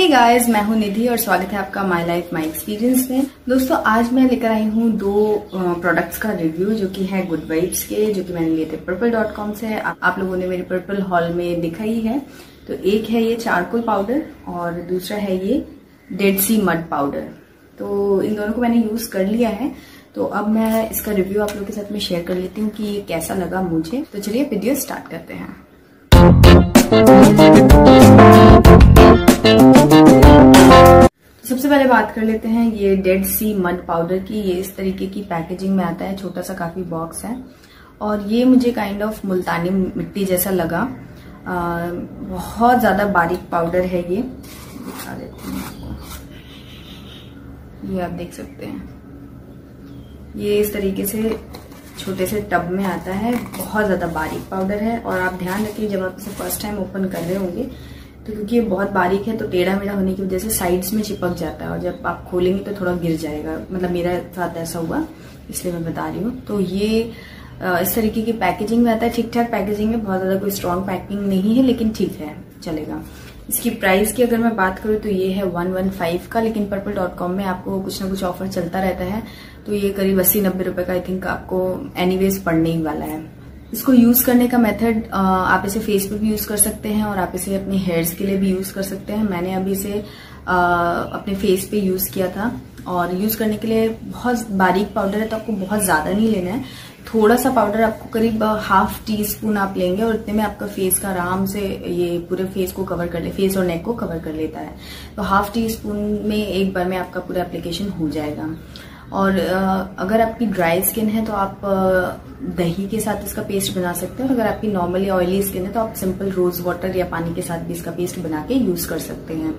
Hey guys, मैं हूं निधि और स्वागत है आपका माय लाइफ माय एक्सपीरियंस में। दोस्तों, आज मैं लेकर आई हूं 2 प्रोडक्ट्स का रिव्यू जो कि है गुड वाइब्स के, जो कि मैंने लिए थे Purplle.com से। आप लोगों ने मेरे Purplle हॉल में देखा ही है। तो एक है ये चारकोल पाउडर और दूसरा है ये डेड सी मड पाउडर। तो इन दोनों को मैंने यूज कर लिया है, तो अब मैं इसका रिव्यू आप लोगों के साथ में शेयर कर लेती हूँ कि ये कैसा लगा मुझे। तो चलिए वीडियो स्टार्ट करते हैं। तो सबसे पहले बात कर लेते हैं ये डेड सी मड पाउडर की। ये इस तरीके की पैकेजिंग में आता है, छोटा सा काफी बॉक्स है और ये मुझे काइंड ऑफ मुल्तानी मिट्टी जैसा लगा। बहुत ज्यादा बारीक पाउडर है ये, दिखा देती हूँ आपको। ये आप देख सकते हैं, ये इस तरीके से छोटे से टब में आता है। बहुत ज़्यादा बारीक पाउडर है और आप ध्यान रखिए जब आप इसे फर्स्ट टाइम ओपन कर रहे होंगे तो क्योंकि ये बहुत बारीक है तो टेढ़ा मेढ़ा होने की वजह से साइड्स में चिपक जाता है और जब आप खोलेंगे तो थोड़ा गिर जाएगा। मतलब मेरा साथ ऐसा हुआ, इसलिए मैं बता रही हूँ। तो ये इस तरीके की पैकेजिंग में आता है, ठीक ठाक पैकेजिंग है, बहुत ज़्यादा कोई स्ट्रॉन्ग पैकिंग नहीं है लेकिन ठीक है, चलेगा। इसकी प्राइस की अगर मैं बात करूँ तो ये है 115 का, लेकिन Purplle.com में आपको कुछ ना कुछ ऑफर चलता रहता है तो ये करीब 80-90 रुपए का आई थिंक आपको एनीवेज पड़ने ही वाला है। इसको यूज करने का मेथड, आप इसे फेस पे भी यूज कर सकते हैं और आप इसे अपने हेयर्स के लिए भी यूज कर सकते हैं। मैंने अभी इसे अपने फेस पे यूज किया था और यूज करने के लिए बहुत बारीक पाउडर है तो आपको बहुत ज्यादा नहीं लेना है, थोड़ा सा पाउडर आपको करीब हाफ टीस्पून आप लेंगे और इतने में आपका फेस का आराम से ये पूरे फेस को कवर कर ले, फेस और नेक को कवर कर लेता है। तो हाफ टीस्पून में एक बार में आपका पूरा एप्लीकेशन हो जाएगा। और अगर आपकी ड्राई स्किन है तो आप दही के साथ इसका पेस्ट बना सकते हैं। अगर आपकी नॉर्मली ऑयली स्किन है तो आप सिंपल रोज वाटर या पानी के साथ भी इसका पेस्ट बना के यूज कर सकते हैं।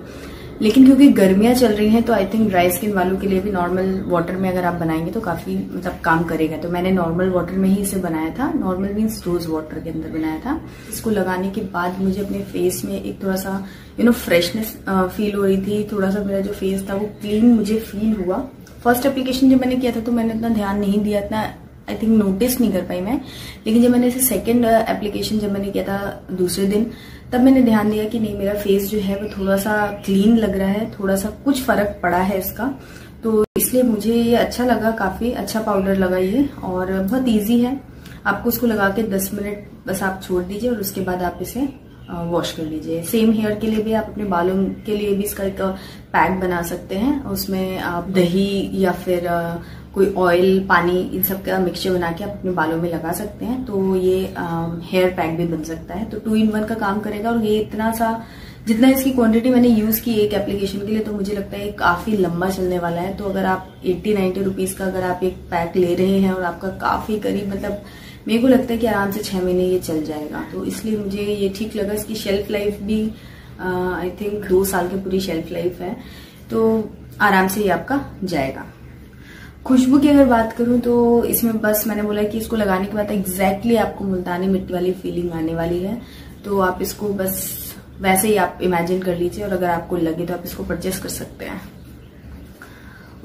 लेकिन क्योंकि गर्मियां चल रही हैं तो आई थिंक ड्राई स्किन वालों के लिए भी नॉर्मल वाटर में अगर आप बनाएंगे तो काफी मतलब काम करेगा। तो मैंने नॉर्मल वाटर में ही इसे बनाया था, नॉर्मल मीन्स रोज वाटर के अंदर बनाया था। इसको लगाने के बाद मुझे अपने फेस में एक थोड़ा सा फ्रेशनेस फील हो रही थी। थोड़ा सा मेरा जो फेस था वो क्लीन मुझे फील हुआ। फर्स्ट एप्लीकेशन जब मैंने किया था तो मैंने इतना ध्यान नहीं दिया, इतना आई थिंक नोटिस नहीं कर पाई मैं। लेकिन जब मैंने इसे सेकेंड एप्लीकेशन जब मैंने किया था दूसरे दिन, तब मैंने ध्यान दिया कि नहीं, मेरा फेस जो है वो थोड़ा सा क्लीन लग रहा है, थोड़ा सा कुछ फर्क पड़ा है इसका। तो इसलिए मुझे ये अच्छा लगा, काफी अच्छा पाउडर लगा ये और बहुत इजी है। आपको उसको लगा के 10 मिनट बस आप छोड़ दीजिए और उसके बाद आप इसे वॉश कर लीजिए। सेम हेयर के लिए भी, आप अपने बालों के लिए भी इसका एक पैक बना सकते हैं। उसमें आप दही या फिर कोई ऑयल, पानी, इन सब का मिक्सचर बना के आप अपने बालों में लगा सकते हैं। तो ये हेयर पैक भी बन सकता है, तो 2 in 1 का काम करेगा। और ये इतना सा, जितना इसकी क्वांटिटी मैंने यूज की एक एप्लीकेशन के लिए, तो मुझे लगता है काफी लंबा चलने वाला है। तो अगर आप 80-90 रुपीज का अगर आप एक पैक ले रहे हैं और आपका काफी करीब, मतलब मेरे को लगता है कि आराम से 6 महीने ये चल जाएगा। तो इसलिए मुझे ये ठीक लगा। इसकी शेल्फ लाइफ भी आई थिंक 2 साल की पूरी शेल्फ लाइफ है, तो आराम से ये आपका जाएगा। खुशबू की अगर बात करूं तो इसमें बस मैंने बोला कि इसको लगाने के बाद एग्जैक्टली आपको मुल्तानी मिट्टी वाली फीलिंग आने वाली है। तो आप इसको बस वैसे ही आप इमेजिन कर लीजिए और अगर आपको लगे तो आप इसको परचेस कर सकते हैं।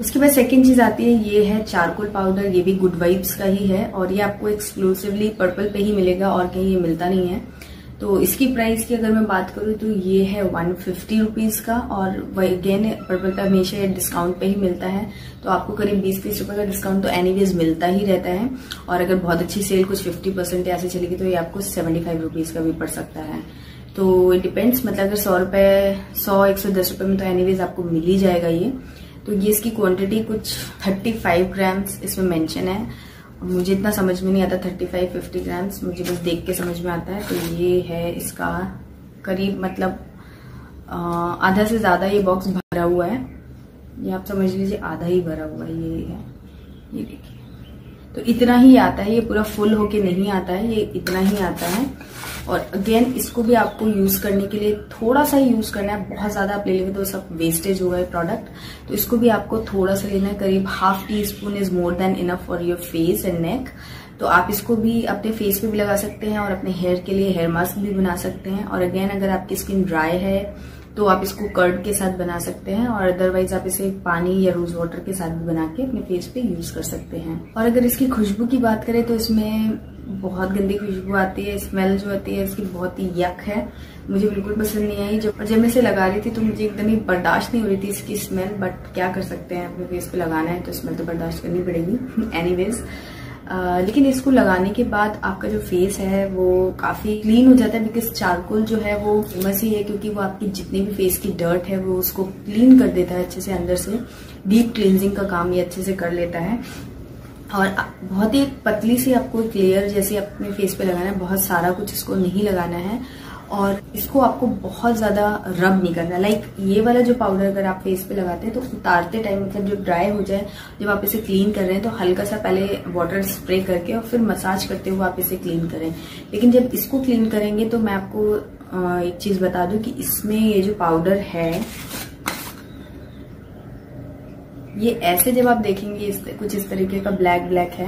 उसके बाद सेकंड चीज आती है, ये है चारकोल पाउडर। ये भी गुड वाइब्स का ही है और ये आपको एक्सक्लूसिवली Purplle पे ही मिलेगा और कहीं ये मिलता नहीं है। तो इसकी प्राइस की अगर मैं बात करूँ तो ये है 150 रुपीज़ का और वही अगेन Purplle का हमेशा डिस्काउंट पे ही मिलता है। तो आपको करीब 20-30 रुपए का डिस्काउंट तो एनीवेज मिलता ही रहता है और अगर बहुत अच्छी सेल कुछ 50% ऐसे चलेगी तो ये आपको 75 रुपीज़ का भी पड़ सकता है। तो इट डिपेंड्स, मतलब अगर 100 रुपये 110 रुपये में तो एनीवेज आपको मिल ही जाएगा ये। तो ये इसकी क्वान्टिटी कुछ 35 ग्राम्स इसमें मैंशन है। मुझे इतना समझ में नहीं आता, 35-50 ग्राम्स मुझे बस देख के समझ में आता है। तो ये है इसका करीब, मतलब आधा से ज़्यादा ये बॉक्स भरा हुआ है। ये आप समझ लीजिए आधा ही भरा हुआ ये है, ये देखिए। तो इतना ही आता है, ये पूरा फुल होके नहीं आता है, ये इतना ही आता है। और अगेन इसको भी आपको यूज़ करने के लिए थोड़ा सा ही यूज़ करना है। बहुत ज़्यादा आप ले लेंगे तो सब वेस्टेज होगा ये प्रोडक्ट। तो इसको भी आपको थोड़ा सा लेना है, करीब half teaspoon is more than enough for your face and neck. तो आप इसको भी अपने फेस पे भी लगा सकते हैं और अपने हेयर के लिए हेयर मास्क भी बना सकते हैं। और अगेन अगर आपकी स्किन ड्राई है तो आप इसको कर्ड के साथ बना सकते हैं और अदरवाइज आप इसे पानी या रोज वाटर के साथ भी बना के अपने फेस पे यूज कर सकते हैं। और अगर इसकी खुशबू की बात करें तो इसमें बहुत गंदी खुशबू आती है, स्मेल जो आती है इसकी बहुत ही यक है, मुझे बिल्कुल पसंद नहीं आई। जब मैं इसे लगा रही थी तो मुझे एकदम ही बर्दाश्त नहीं हो रही थी इसकी स्मेल, बट क्या कर सकते हैं, अपने फेस पे लगाना है तो स्मेल तो बर्दाश्त करनी पड़ेगी एनीवेज। लेकिन इसको लगाने के बाद आपका जो फेस है वो काफ़ी क्लीन हो जाता है, बिकॉज चारकोल जो है वो फेमस ही है क्योंकि वो आपकी जितनी भी फेस की डर्ट है वो उसको क्लीन कर देता है अच्छे से, अंदर से डीप क्लींजिंग का काम ये अच्छे से कर लेता है। और बहुत ही पतली सी आपको एक लेयर जैसे अपने फेस पे लगाना है, बहुत सारा कुछ इसको नहीं लगाना है और इसको आपको बहुत ज़्यादा रब नहीं करना। लाइक ये वाला जो पाउडर अगर आप फेस पे लगाते हैं तो उतारते टाइम मतलब जब ड्राई हो जाए, जब आप इसे क्लीन कर रहे हैं तो हल्का सा पहले वाटर स्प्रे करके और फिर मसाज करते हुए आप इसे क्लीन करें। लेकिन जब इसको क्लीन करेंगे तो मैं आपको एक चीज़ बता दूँ कि इसमें ये जो पाउडर है ये ऐसे जब आप देखेंगे कुछ इस तरीके का ब्लैक ब्लैक है,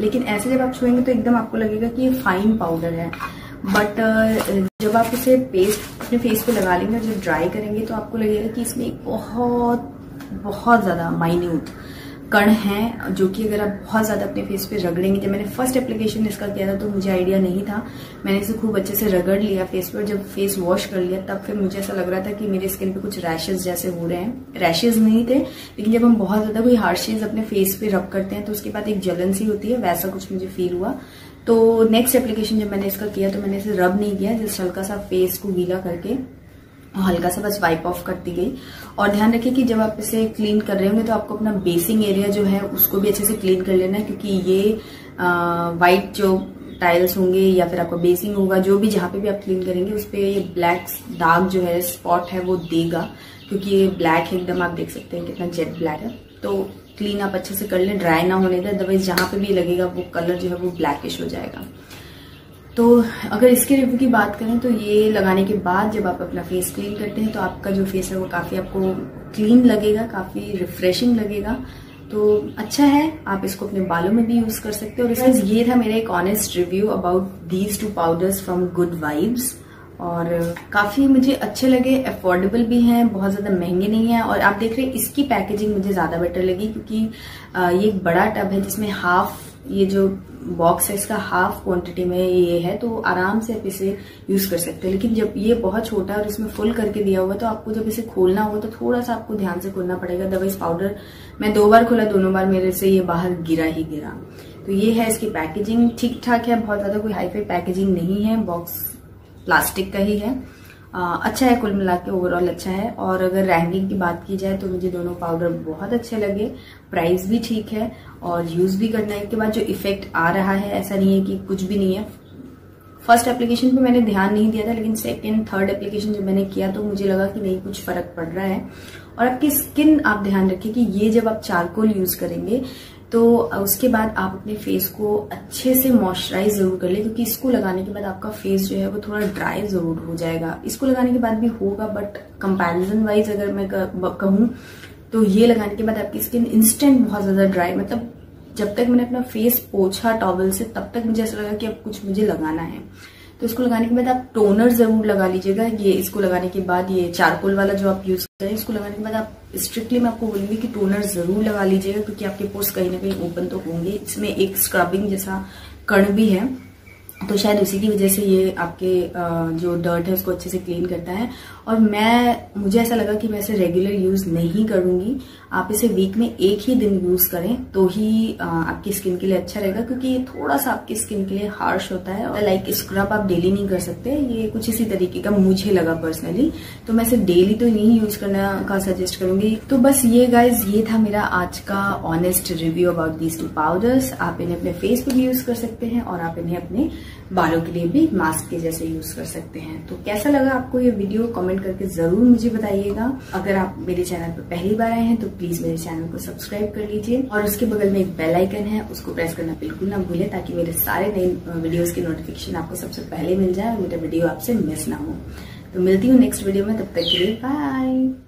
लेकिन ऐसे जब आप छुएंगे तो एकदम आपको लगेगा कि ये फाइन पाउडर है। बट जब आप इसे पेस्ट अपने फेस पे लगा लेंगे, जब ड्राई करेंगे तो आपको लगेगा कि इसमें एक बहुत बहुत ज़्यादा माइन्यूट कण हैं जो कि अगर आप बहुत ज़्यादा अपने फेस पे रगड़ेंगे, जब मैंने फर्स्ट एप्लीकेशन इसका किया था तो मुझे आइडिया नहीं था, मैंने इसे खूब अच्छे से रगड़ लिया फेस पर, जब फेस वॉश कर लिया तब फिर मुझे ऐसा लग रहा था कि मेरे स्किन पे कुछ रैशेज जैसे हो रहे हैं, रैशेज नहीं थे लेकिन जब हम बहुत ज़्यादा कोई हार्शेज अपने फेस पे रब करते हैं तो उसके बाद एक जलन सी होती है, वैसा कुछ मुझे फील हुआ। तो नेक्स्ट एप्लीकेशन जब मैंने इसका किया तो मैंने इसे रब नहीं किया, जस्ट हल्का सा फेस को गीला करके हल्का सा बस वाइप ऑफ करती गई। और ध्यान रखिए कि जब आप इसे क्लीन कर रहे होंगे तो आपको अपना बेसिंग एरिया जो है उसको भी अच्छे से क्लीन कर लेना है, क्योंकि ये वाइट जो टाइल्स होंगे या फिर आपका बेसिंग होगा, जो भी जहाँ पे भी आप क्लीन करेंगे उस पर ये ब्लैक दाग जो है स्पॉट है वो देगा, क्योंकि ये ब्लैक है एकदम, आप देख सकते हैं कितना जेट ब्लैक है। तो क्लीन आप अच्छे से कर लें, ड्राई ना होने दें, अदरवाइज जहाँ पे भी लगेगा वो कलर जो है वो ब्लैकिश हो जाएगा। तो अगर इसके रिव्यू की बात करें तो ये लगाने के बाद जब आप अपना फेस क्लीन करते हैं तो आपका जो फेस है वो काफ़ी आपको क्लीन लगेगा, काफ़ी रिफ्रेशिंग लगेगा, तो अच्छा है। आप इसको अपने बालों में भी यूज़ कर सकते हो। और ये था मेरा एक honest review about these two powders from good vibes, और काफ़ी मुझे अच्छे लगे, अफोर्डेबल भी हैं, बहुत ज़्यादा महंगे नहीं हैं। और आप देख रहे हैं इसकी पैकेजिंग मुझे ज़्यादा बेटर लगी क्योंकि ये एक बड़ा टब है जिसमें हाफ ये जो बॉक्स है इसका हाफ क्वांटिटी में ये है, तो आराम से आप इसे यूज़ कर सकते हैं। लेकिन जब ये बहुत छोटा और इसमें फुल करके दिया हुआ तो आपको जब इसे खोलना होगा तो थोड़ा सा आपको ध्यान से खोलना पड़ेगा, अदरवाइज पाउडर मैं 2 बार खोला, दोनों बार मेरे से ये बाहर गिरा ही गिरा। तो ये है इसकी पैकेजिंग, ठीक ठाक है, बहुत ज़्यादा कोई हाईफाई पैकेजिंग नहीं है, बॉक्स प्लास्टिक का ही है, अच्छा है, कुल मिला के ओवरऑल अच्छा है। और अगर रैंकिंग की बात की जाए तो मुझे दोनों पाउडर बहुत अच्छे लगे, प्राइस भी ठीक है और यूज़ भी करने के बाद जो इफेक्ट आ रहा है ऐसा नहीं है कि कुछ भी नहीं है। फर्स्ट एप्लीकेशन पे मैंने ध्यान नहीं दिया था, लेकिन सेकेंड थर्ड एप्लीकेशन जब मैंने किया तो मुझे लगा कि नहीं कुछ फ़र्क पड़ रहा है। और आपकी स्किन, आप ध्यान रखिए कि ये जब आप चारकोल यूज़ करेंगे तो उसके बाद आप अपने फेस को अच्छे से मॉइस्चराइज ज़रूर कर लें, क्योंकि इसको लगाने के बाद आपका फेस जो है वो थोड़ा ड्राई ज़रूर हो जाएगा, इसको लगाने के बाद भी होगा बट कंपैरिजन वाइज अगर मैं कहूँ तो ये लगाने के बाद आपकी स्किन इंस्टेंट बहुत ज़्यादा ड्राई, मतलब जब तक मैंने अपना फेस पोछा टॉवल से तब तक मुझे ऐसा लगा कि अब कुछ मुझे लगाना है। तो इसको लगाने के बाद आप टोनर ज़रूर लगा लीजिएगा, ये इसको लगाने के बाद, ये चारकोल वाला जो आप यूज़ करें इसको लगाने के बाद आप स्ट्रिक्टली मैं आपको बोलूँगी कि टोनर ज़रूर लगा लीजिएगा, क्योंकि आपके पोर्स कहीं ना कहीं ओपन तो होंगे, इसमें एक स्क्रबिंग जैसा कण भी है तो शायद उसी की वजह से ये आपके जो डर्ट है उसको अच्छे से क्लीन करता है। और मुझे ऐसा लगा कि मैं इसे रेगुलर यूज़ नहीं करूँगी, आप इसे वीक में एक ही दिन यूज़ करें तो ही आपकी स्किन के लिए अच्छा रहेगा, क्योंकि ये थोड़ा सा आपकी स्किन के लिए हार्श होता है। और लाइक स्क्रब आप डेली नहीं कर सकते, ये कुछ इसी तरीके का मुझे लगा पर्सनली, तो मैं इसे डेली तो नहीं यूज़ करना का सजेस्ट करूँगी। तो बस ये गाइज, ये था मेरा आज का honest review about these two powders. आप इन्हें अपने फेस पर भी यूज़ कर सकते हैं और आप इन्हें अपने बालों के लिए भी मास्क के जैसे यूज कर सकते हैं। तो कैसा लगा आपको ये वीडियो, कमेंट करके जरूर मुझे बताइएगा। अगर आप मेरे चैनल पर पहली बार आए हैं तो प्लीज मेरे चैनल को सब्सक्राइब कर लीजिए और उसके बगल में एक बेल आइकन है उसको प्रेस करना बिल्कुल ना भूलें, ताकि मेरे सारे नए वीडियोज की नोटिफिकेशन आपको सबसे पहले मिल जाए और मेरा वीडियो आपसे मिस ना हो। तो मिलती हूँ नेक्स्ट वीडियो में, तब तक के लिए बाय।